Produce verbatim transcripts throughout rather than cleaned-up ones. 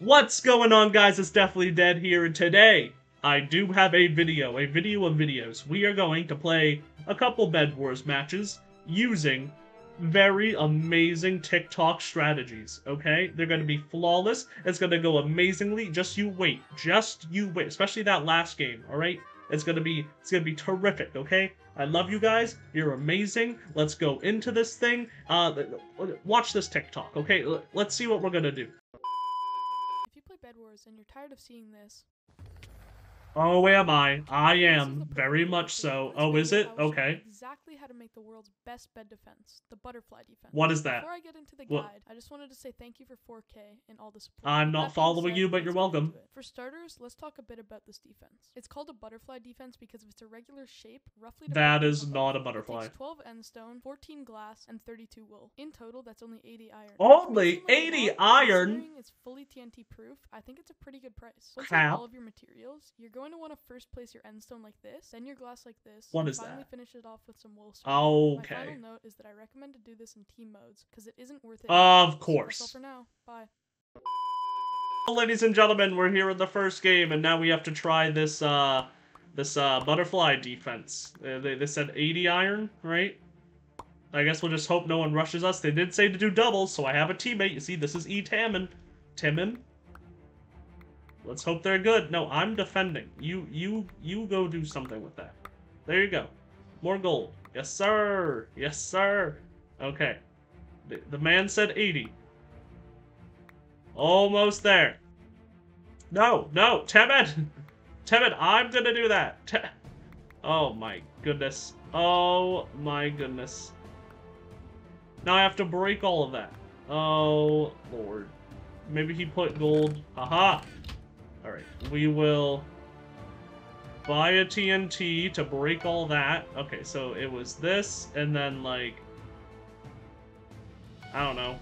What's going on, guys? It's Definitely Dead here, and today I do have a video, a video of videos. We are going to play a couple Bed Wars matches using very amazing TikTok strategies, okay? They're going to be flawless. It's going to go amazingly. Just you wait. Just you wait. Especially that last game, all right? It's going to be it's going to be terrific, okay? I love you guys. You're amazing. Let's go into this thing. Uh, watch this TikTok, okay? Let's see what we're going to do. Bed Wars, and you're tired of seeing this. Oh, am I? I am very much so. Oh, is it? Okay. Exactly how to make the world's best bed defense, the butterfly defense. What is that? Before I get into the guide, I just wanted to say thank you for four K and all the support. I'm not following you, but you're welcome. For starters, let's talk a bit about this defense. It's called a butterfly defense because of its irregular shape, roughly. That is not a butterfly. It takes twelve end stone, fourteen glass, and thirty-two wool. In total, that's only eighty iron. Only eighty iron. It's fully T N T proof. I think it's a pretty good price. Once you have all of your materials, you're going to want to first place your end stone like this, then your glass like this. What is that? Finally finish it off with some wool. Okay. My final note is that I recommend to do this in team modes because it isn't worth it. Of course. That's all for now. Bye. Ladies and gentlemen, we're here in the first game, and now we have to try this uh this uh butterfly defense. Uh, they they said eighty iron, right? I guess we'll just hope no one rushes us. They did say to do doubles, so I have a teammate. You see, this is E Tammin. Timmin. Let's hope they're good. No, I'm defending. You, you, you go do something with that. There you go. More gold. Yes, sir. Yes, sir. Okay. The, the man said eighty. Almost there. No, no. Timid. Timid, I'm gonna do that. T oh, my goodness. Oh, my goodness. Now I have to break all of that. Oh, Lord. Maybe he put gold. Aha. Alright, we will buy a T N T to break all that. Okay, so it was this, and then, like, I don't know,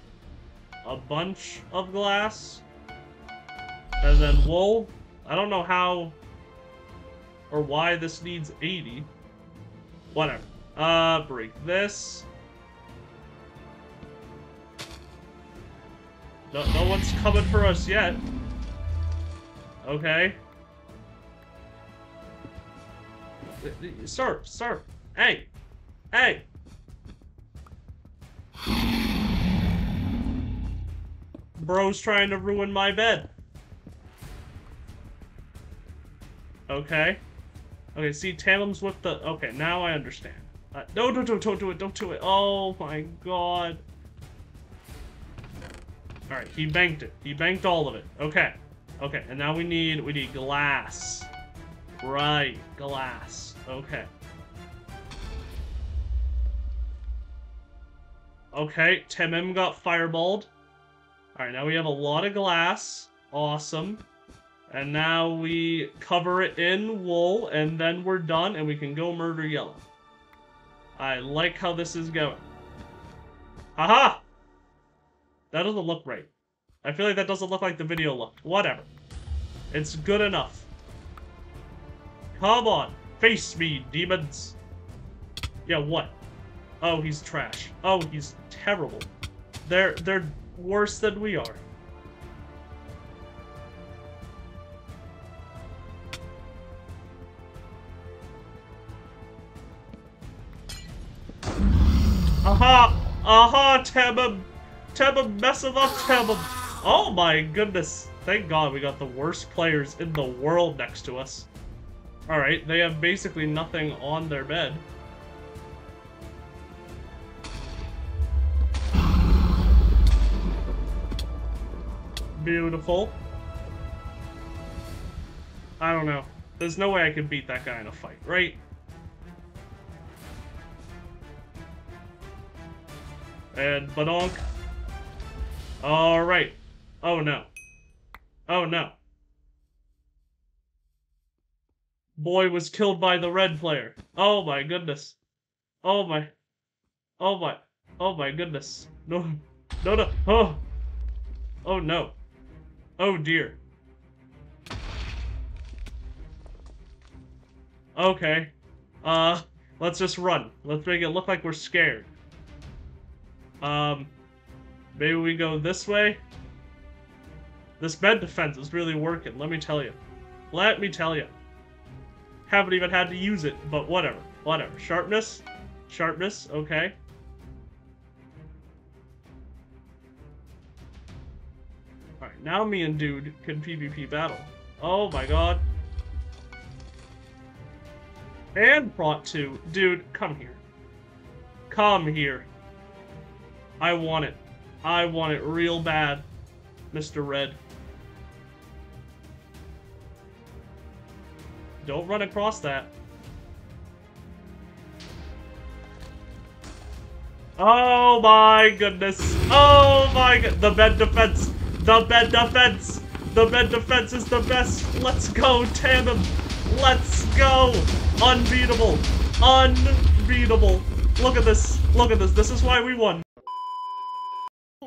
a bunch of glass, and then wool. I don't know how or why this needs eighty. Whatever. Uh, break this. No, no one's coming for us yet. Okay. Sir, sir. Hey. Hey. Bro's trying to ruin my bed. Okay. Okay, see, Tamim's with the... Okay, now I understand. Uh, no, no, no, don't do it, don't do it. Oh, my God. Alright, he banked it. He banked all of it. Okay. Okay, and now we need, we need glass. Right, glass. Okay. Okay, Timim got fireballed. Alright, now we have a lot of glass. Awesome. And now we cover it in wool, and then we're done, and we can go murder yellow. I like how this is going. Haha! That doesn't look right. I feel like that doesn't look like the video looked. Whatever. It's good enough. Come on. Face me, demons. Yeah, what? Oh, he's trash. Oh, he's terrible. They're, they're worse than we are. Aha! Aha, Tabum! Tabum, mess him up, Tabum! Oh my goodness. Thank God we got the worst players in the world next to us. Alright, they have basically nothing on their bed. Beautiful. I don't know. There's no way I could beat that guy in a fight, right? And badonk. Alright. Oh no. Oh no. Boy was killed by the red player. Oh my goodness. Oh my. Oh my. Oh my goodness. No. No, no. Oh. Oh no. Oh dear. Okay. Uh, let's just run. Let's make it look like we're scared. Um, maybe we go this way. This bed defense is really working, let me tell you. Let me tell you. Haven't even had to use it, but whatever. Whatever. Sharpness? Sharpness, okay. Alright, now me and dude can PvP battle. Oh my god. And brought to. Dude, come here. Come here. I want it. I want it real bad, Mister Red. Don't run across that. Oh my goodness. Oh my god. The bed defense. The bed defense. The bed defense is the best. Let's go, tandem. Let's go. Unbeatable. Unbeatable. Look at this. Look at this. This is why we won.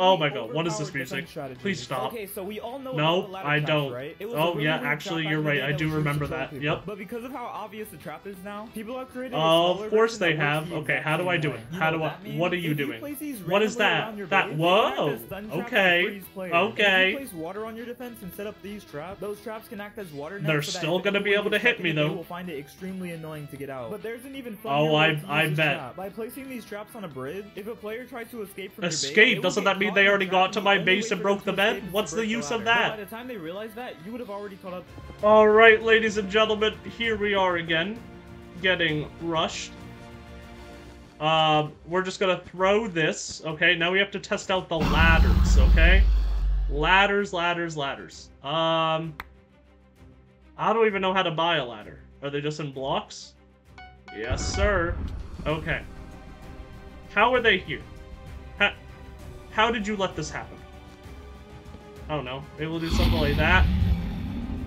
Oh my god, what is this music? Please stop. Okay, so we all know no, I don't. Trap, right? Oh really yeah, actually you're right, I do remember that. People. Yep. But because of how obvious the trap is now, people are creating uh, of course they have. Okay, how do I do it? How do I... What are you doing? What is that? That... Whoa! Okay. Okay. They're still gonna be able to hit me though. Oh, I, I bet. By placing these traps on a bridge, if a player tries to escape from escape? Doesn't that mean they already got to my base and broke the bed? What's the use of that? By the time they realize that, you would have already caught up. All right, ladies and gentlemen, here we are again, getting rushed. Um, we're just gonna throw this. Okay, now we have to test out the ladders. Okay, ladders, ladders, ladders. Um, I don't even know how to buy a ladder. Are they just in blocks? Yes, sir. Okay. How are they here? Ha How did you let this happen? I don't know. Maybe we'll do something like that.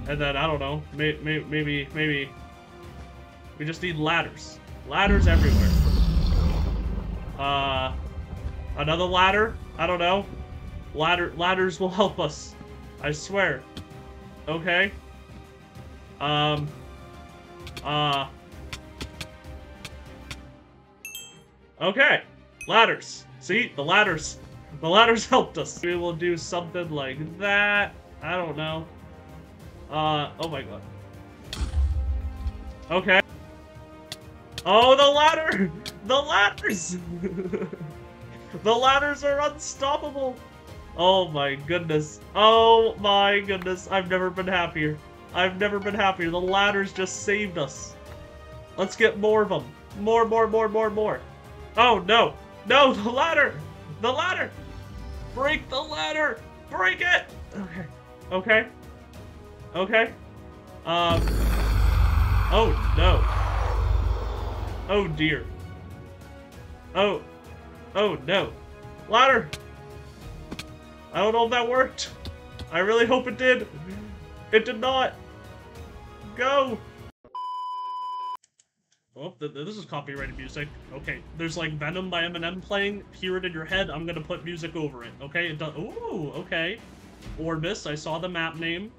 And then, I don't know. Maybe, maybe, maybe... We just need ladders. Ladders everywhere. Uh... Another ladder? I don't know. Ladder, ladders will help us. I swear. Okay. Um... Uh... Okay. Ladders. See? The ladders. The ladders helped us. We will do something like that. I don't know. Uh, oh my god. Okay. Oh, the ladder! The ladders! The ladders are unstoppable! Oh my goodness. Oh my goodness. I've never been happier. I've never been happier. The ladders just saved us. Let's get more of them. More, more, more, more, more. Oh no. No, the ladder! The ladder! Break the ladder! Break it! Okay. Okay. Okay. Um. Oh, no. Oh, dear. Oh. Oh, no. Ladder! I don't know if that worked. I really hope it did. It did not. Go! Oh, th this is copyrighted music. Okay, there's like Venom by Eminem playing. Hear it in your head. I'm gonna put music over it. Okay, it does. Ooh, okay. Orbis. I saw the map name.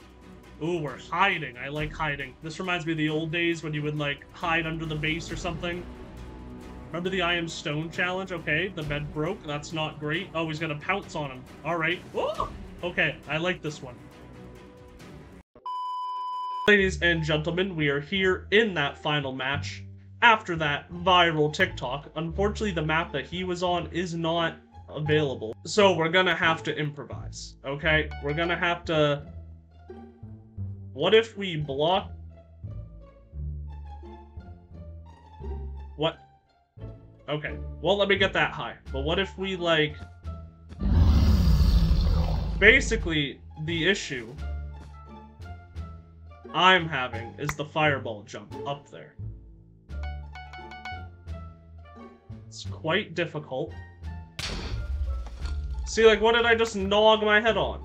Ooh, we're hiding. I like hiding. This reminds me of the old days when you would like hide under the base or something. Remember the I Am Stone challenge? Okay, the bed broke. That's not great. Oh, he's gonna pounce on him. All right. Ooh! Okay, I like this one. Ladies and gentlemen, we are here in that final match. After that viral TikTok, unfortunately the map that he was on is not available. So we're gonna have to improvise, okay? We're gonna have to... What if we block... What? Okay, well let me get that high. But what if we like... Basically, the issue I'm having is the fireball jump up there. It's quite difficult. See, like, what did I just nog my head on?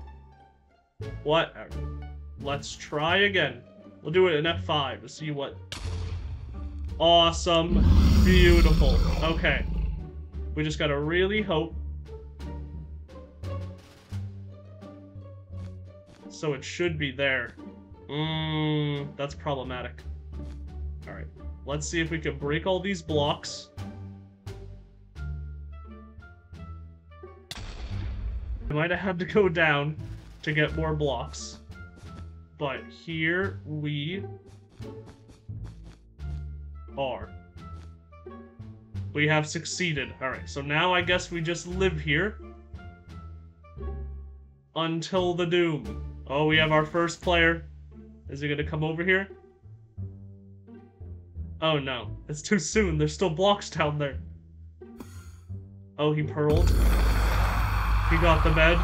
Whatever. Let's try again. We'll do it in F five to see what... Awesome. Beautiful. Okay. We just gotta really hope. So it should be there. Mmm, that's problematic. Alright. Let's see if we can break all these blocks. I might have had to go down. to get more blocks. But here we are. We have succeeded. Alright, so now I guess we just live here. Until the doom. Oh, we have our first player. Is he gonna come over here? Oh no, it's too soon. There's still blocks down there. Oh, he purled. He got the bed.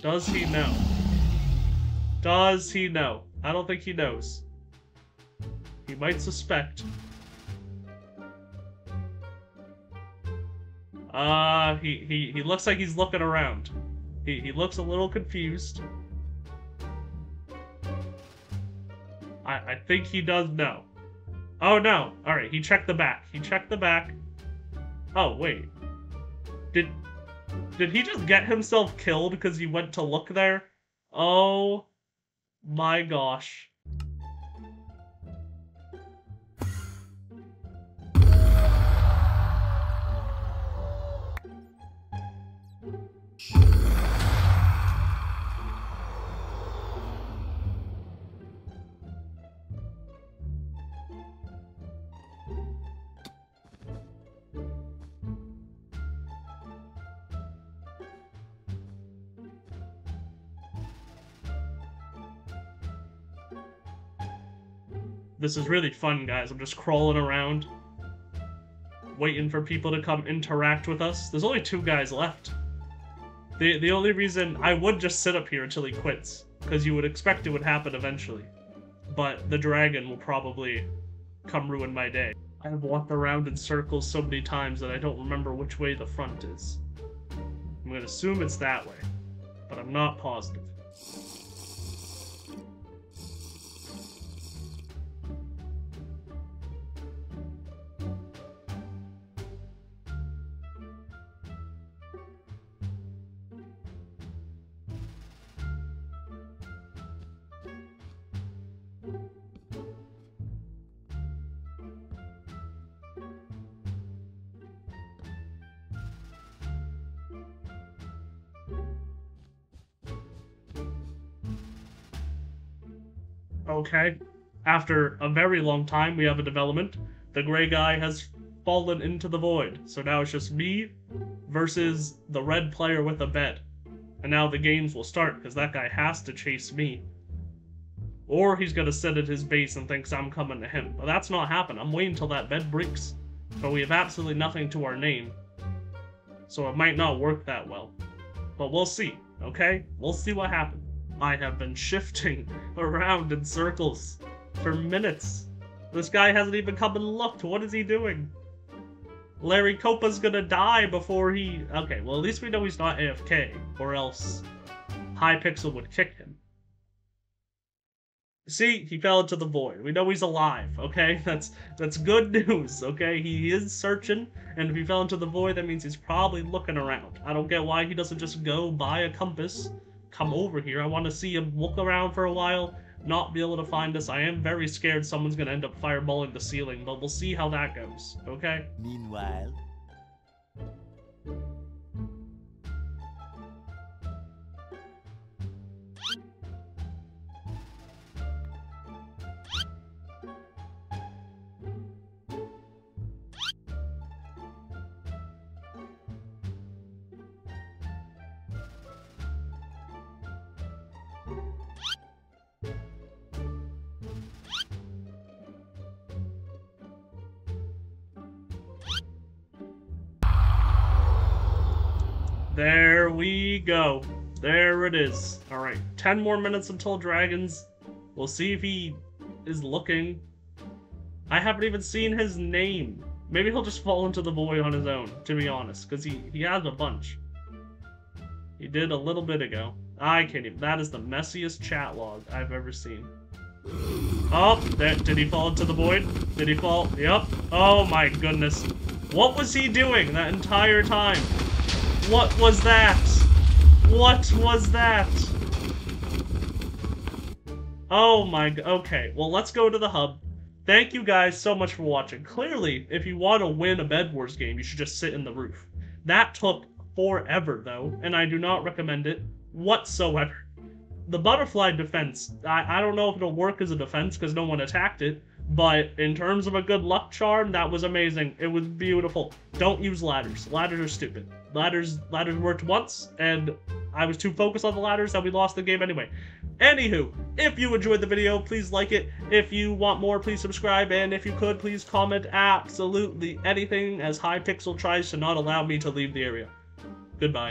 Does he know? Does he know? I don't think he knows. He might suspect. Uh, he, he, he looks like he's looking around. He, he looks a little confused. I, I think he does know. Oh no! Alright, he checked the back. He checked the back. Oh, wait. Did, did he just get himself killed because he went to look there? Oh my gosh. This is really fun, guys. I'm just crawling around, waiting for people to come interact with us. There's only two guys left. The, the only reason I would just sit up here until he quits, because you would expect it would happen eventually. But the dragon will probably come ruin my day. I have walked around in circles so many times that I don't remember which way the front is. I'm gonna assume it's that way, but I'm not positive. Okay, after a very long time, we have a development. The gray guy has fallen into the void, so now it's just me versus the red player with a bed. And now the games will start, because that guy has to chase me. Or he's gonna sit at his base and thinks I'm coming to him. But that's not happening. I'm waiting till that bed breaks. But we have absolutely nothing to our name, so it might not work that well. But we'll see, okay? We'll see what happens. I have been shifting around in circles for minutes. This guy hasn't even come and looked. What is he doing? Larry Copa's gonna die before he... Okay, well at least we know he's not A F K, or else Hypixel would kick him. See, he fell into the void. We know he's alive, okay? That's that's good news, okay? He is searching, and if he fell into the void, that means he's probably looking around. I don't get why he doesn't just go buy a compass. Come over here. I want to see him look around for a while, not be able to find us. I am very scared someone's going to end up fireballing the ceiling, but we'll see how that goes, okay? Meanwhile... There we go. There it is. Alright, ten more minutes until dragons. We'll see if he is looking. I haven't even seen his name. Maybe he'll just fall into the void on his own, to be honest, because he, he has a bunch. He did a little bit ago. I can't even. That is the messiest chat log I've ever seen. Oh, there, did he fall into the void? Did he fall? Yep. Oh my goodness. What was he doing that entire time? What was that? What was that? Oh my... Okay, well let's go to the hub. Thank you guys so much for watching. Clearly, if you want to win a Bed Wars game, you should just sit in the roof. That took forever, though, and I do not recommend it whatsoever. The butterfly defense, I, I don't know if it'll work as a defense because no one attacked it, but in terms of a good luck charm, that was amazing. It was beautiful. Don't use ladders. Ladders are stupid. Ladders ladders worked once, and I was too focused on the ladders that we lost the game anyway. Anywho, if you enjoyed the video, please like it. If you want more, please subscribe. And if you could, please comment absolutely anything, as Hypixel tries to not allow me to leave the area. Goodbye.